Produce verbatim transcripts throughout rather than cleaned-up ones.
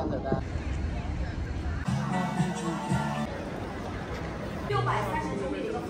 传的单。六百三十九米的一个。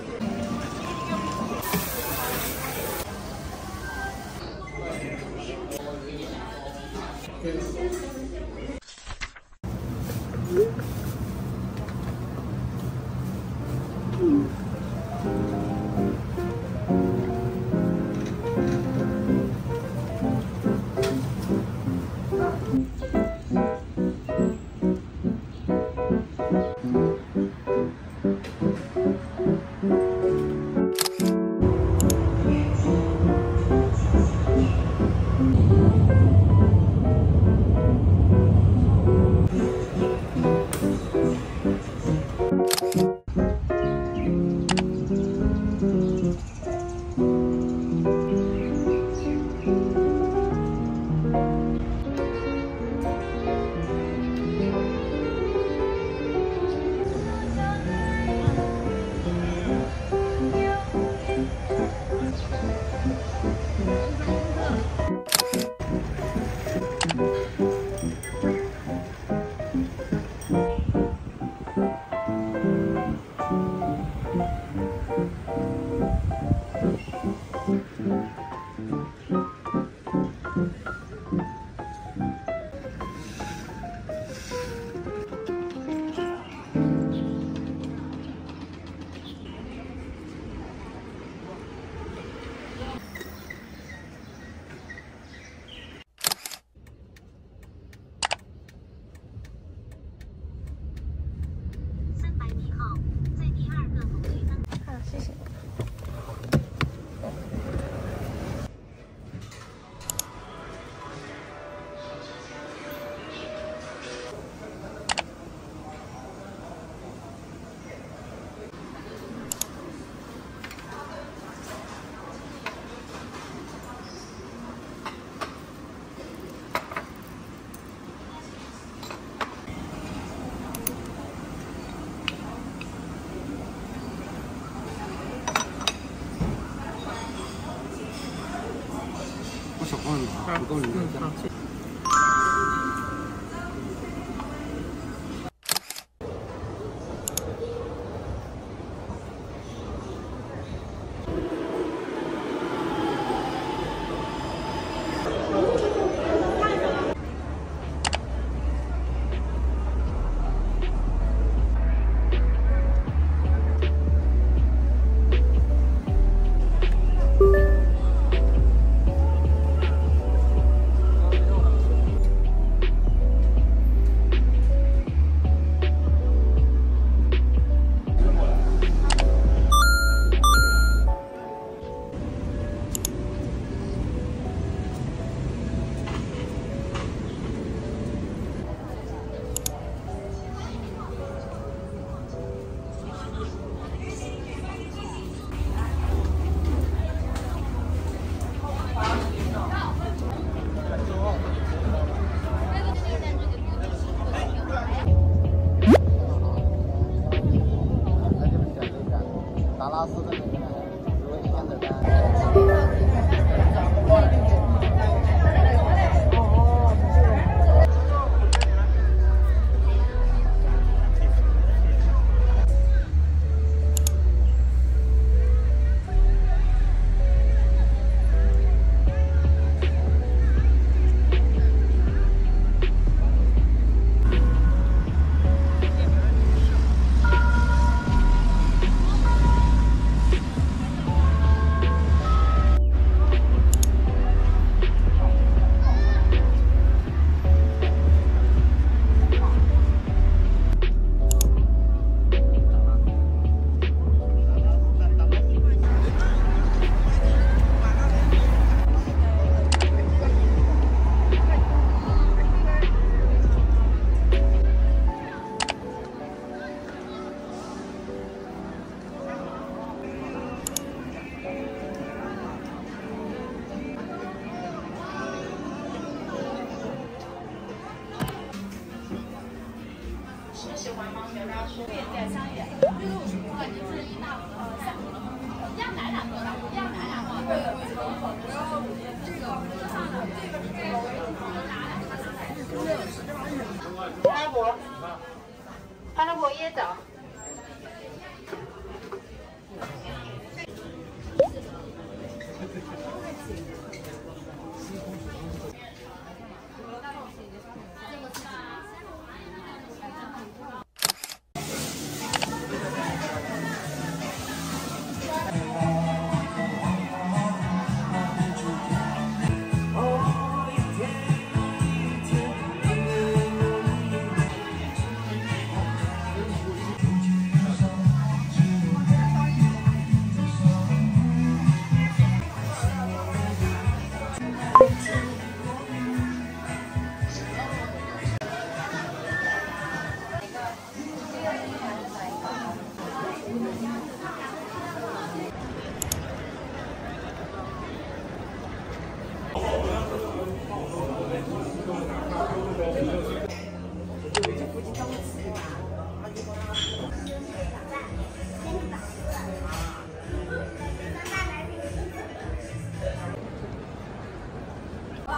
不够你们家。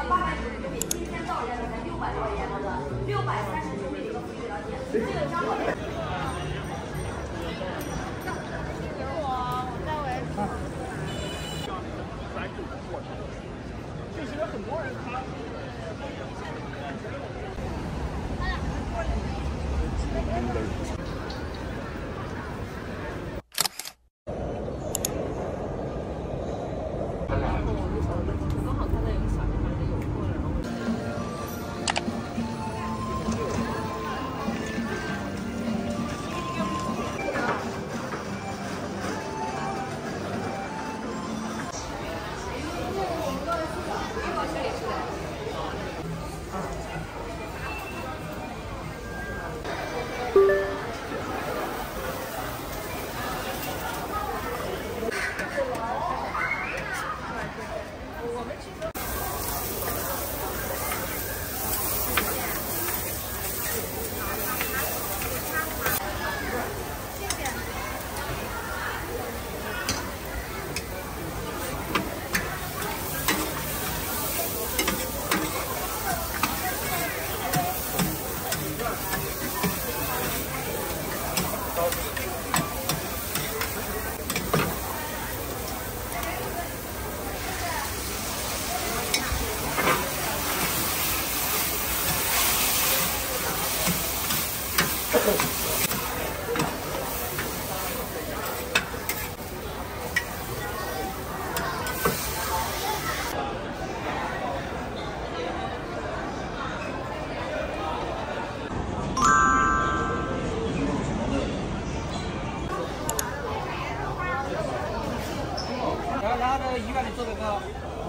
到八百九十九米，今天到人了才六百多人了，六百三十九米的一个富裕了解，这个张老师。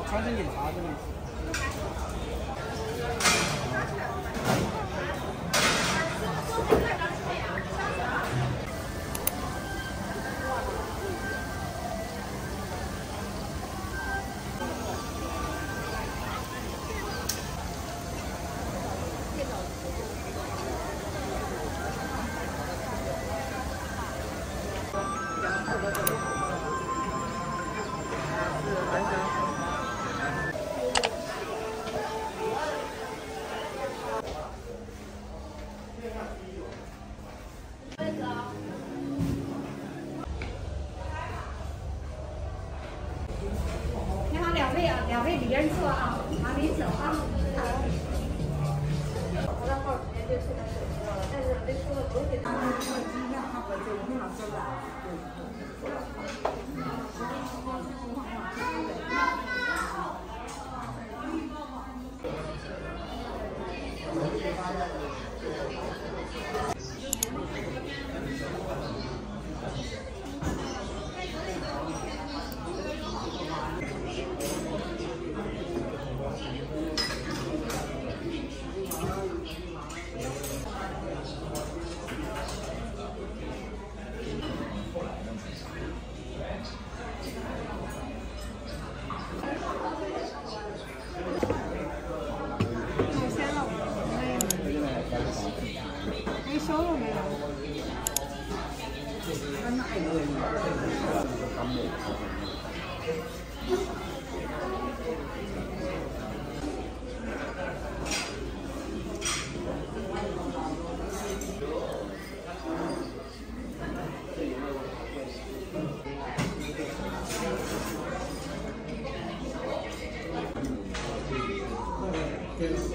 传承检查这个问题。 两位别人坐啊，拿您走啊。我到号时间就去那手术了，但是那说的都是他们说尽量他不走，你老走了。Yes.